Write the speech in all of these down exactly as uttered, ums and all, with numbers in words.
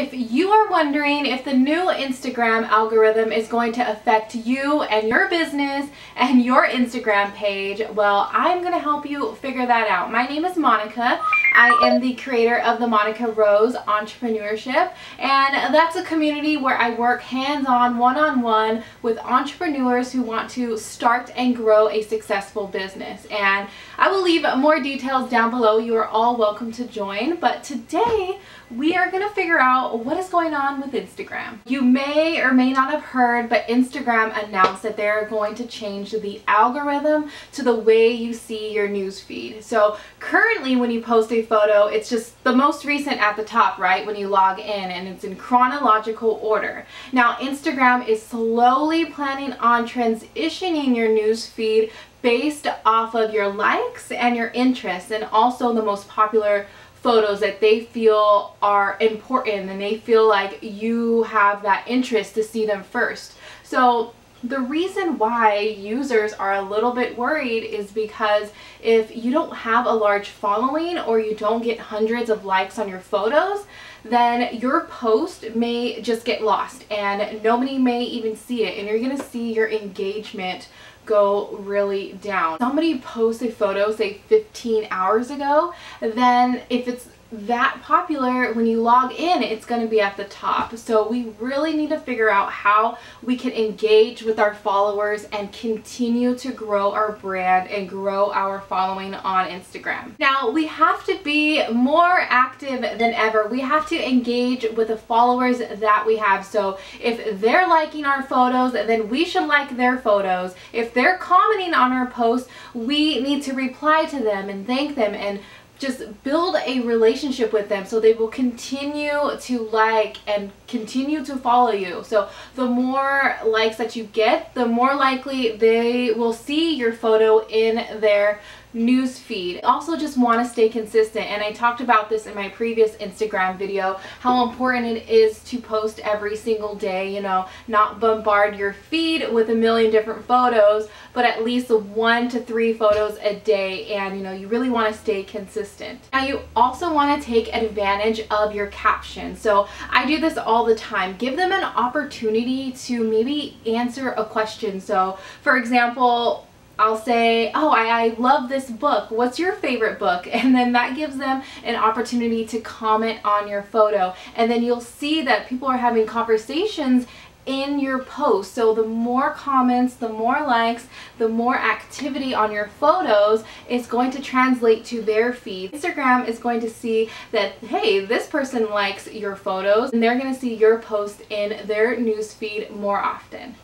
If you are wondering if the new Instagram algorithm is going to affect you and your business and your Instagram page, well, I'm going to help you figure that out. My name is Monika. I am the creator of the Monika Rose Entrepreneurship, and that's a community where I work hands-on, one-on-one with entrepreneurs who want to start and grow a successful business. And I will leave more details down below. You are all welcome to join, but today we are going to figure out what is going on with Instagram. You may or may not have heard, but Instagram announced that they're going to change the algorithm to the way you see your newsfeed. So currently when you post a photo, it's just the most recent at the top, right, when you log in, and it's in chronological order. Now Instagram is slowly planning on transitioning your newsfeed based off of your likes and your interests, and also the most popular photos that they feel are important and they feel like you have that interest to see them first. So the reason why users are a little bit worried is because if you don't have a large following or you don't get hundreds of likes on your photos, then your post may just get lost and nobody may even see it, and you're gonna see your engagement go really down. Somebody posts a photo, say fifteen hours ago, then if it's that popular, when you log in, it's going to be at the top. So we really need to figure out how we can engage with our followers and continue to grow our brand and grow our following on Instagram. Now we have to be more active than ever. We have to engage with the followers that we have. So if they're liking our photos, then we should like their photos. If they're commenting on our posts, we need to reply to them and thank them and just build a relationship with them so they will continue to like and continue to follow you. So the more likes that you get, the more likely they will see your photo in their news feed. Also just want to stay consistent, and I talked about this in my previous Instagram video, how important it is to post every single day, you know, not bombard your feed with a million different photos, but at least one to three photos a day, and you know, you really want to stay consistent. Now you also want to take advantage of your caption. So I do this all the time. Give them an opportunity to maybe answer a question. So for example, I'll say, oh, I, I love this book. What's your favorite book? And then that gives them an opportunity to comment on your photo. And then you'll see that people are having conversations in your post. So the more comments, the more likes, the more activity on your photos is going to translate to their feed. Instagram is going to see that, hey, this person likes your photos, and they're going to see your post in their newsfeed more often.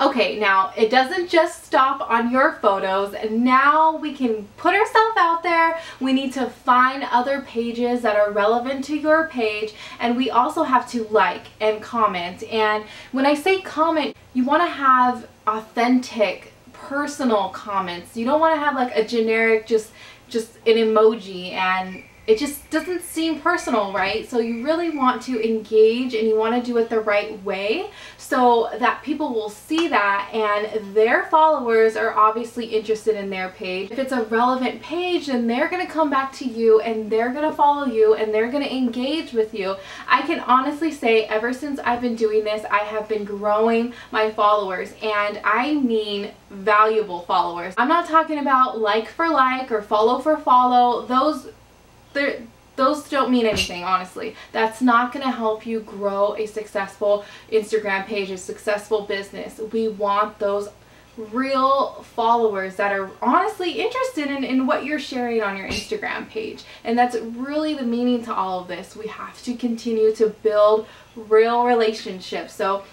Okay, now it doesn't just stop on your photos. Now we can put ourselves out there. We need to find other pages that are relevant to your page, and we also have to like and comment. And when I say comment, you want to have authentic, personal comments. You don't want to have like a generic, just just an emoji, and it just doesn't seem personal, right? So you really want to engage, and you want to do it the right way so that people will see that, and their followers are obviously interested in their page. If it's a relevant page, then they're going to come back to you, and they're going to follow you, and they're going to engage with you. I can honestly say ever since I've been doing this, I have been growing my followers, and I mean valuable followers. I'm not talking about like for like or follow for follow. Those They're, those don't mean anything, honestly. That's not going to help you grow a successful Instagram page, a successful business. We want those real followers that are honestly interested in, in what you're sharing on your Instagram page. And that's really the meaning to all of this. We have to continue to build real relationships. So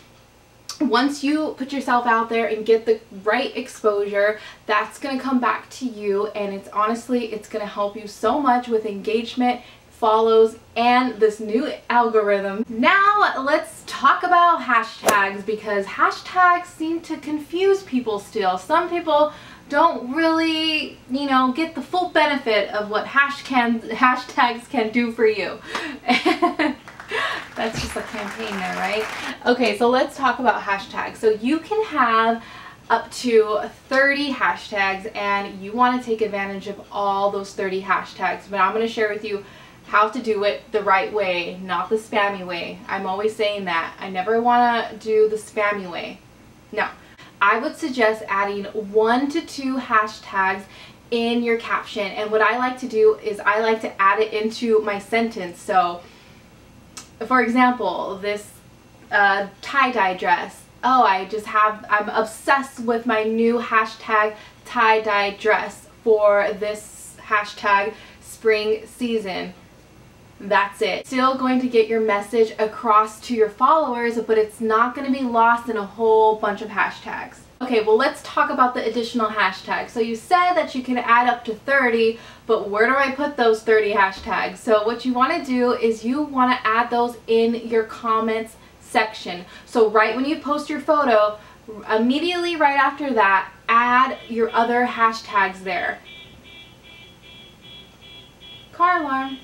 once you put yourself out there and get the right exposure, that's going to come back to you, and it's honestly, it's going to help you so much with engagement, follows, and this new algorithm. Now let's talk about hashtags, because hashtags seem to confuse people still. Some people don't really, you know, get the full benefit of what hash can, hashtags can do for you. That's just a campaign there, right? Okay, so let's talk about hashtags. So you can have up to thirty hashtags, and you want to take advantage of all those thirty hashtags, but I'm going to share with you how to do it the right way, not the spammy way. I'm always saying that. I never want to do the spammy way. No. I would suggest adding one to two hashtags in your caption, and what I like to do is I like to add it into my sentence. So for example, this uh, tie-dye dress. Oh, I just have, I'm obsessed with my new hashtag tie-dye dress for this hashtag spring season. That's it. Still going to get your message across to your followers, but it's not going to be lost in a whole bunch of hashtags. Okay, well, let's talk about the additional hashtags. So you said that you can add up to thirty, but where do I put those thirty hashtags? So what you want to do is you want to add those in your comments section. So right when you post your photo, immediately right after that, add your other hashtags there. Car alarm.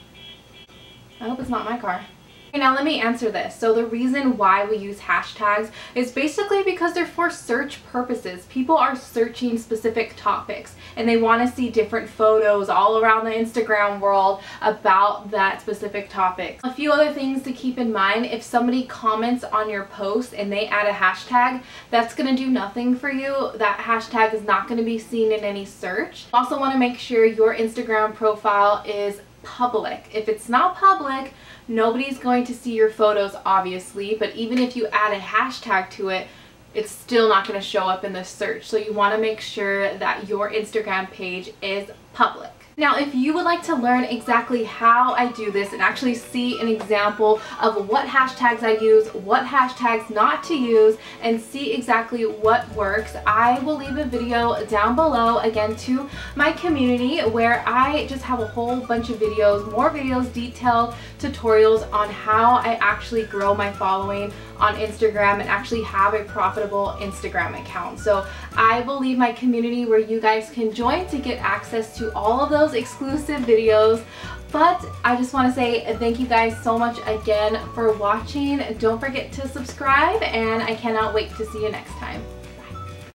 I hope it's not my car. Okay, now let me answer this. So the reason why we use hashtags is basically because they're for search purposes. People are searching specific topics and they want to see different photos all around the Instagram world about that specific topic. A few other things to keep in mind: if somebody comments on your post and they add a hashtag, that's going to do nothing for you. That hashtag is not going to be seen in any search. Also want to make sure your Instagram profile is public. If it's not public, nobody's going to see your photos, obviously, but even if you add a hashtag to it, it's still not going to show up in the search. So you want to make sure that your Instagram page is public. Now, if you would like to learn exactly how I do this and actually see an example of what hashtags I use, what hashtags not to use, and see exactly what works, I will leave a video down below, again, to my community, where I just have a whole bunch of videos, more videos, detailed tutorials on how I actually grow my following on Instagram and actually have a profitable Instagram account. So I will leave my community where you guys can join to get access to all of those exclusive videos. But I just want to say thank you guys so much again for watching. Don't forget to subscribe, and I cannot wait to see you next time.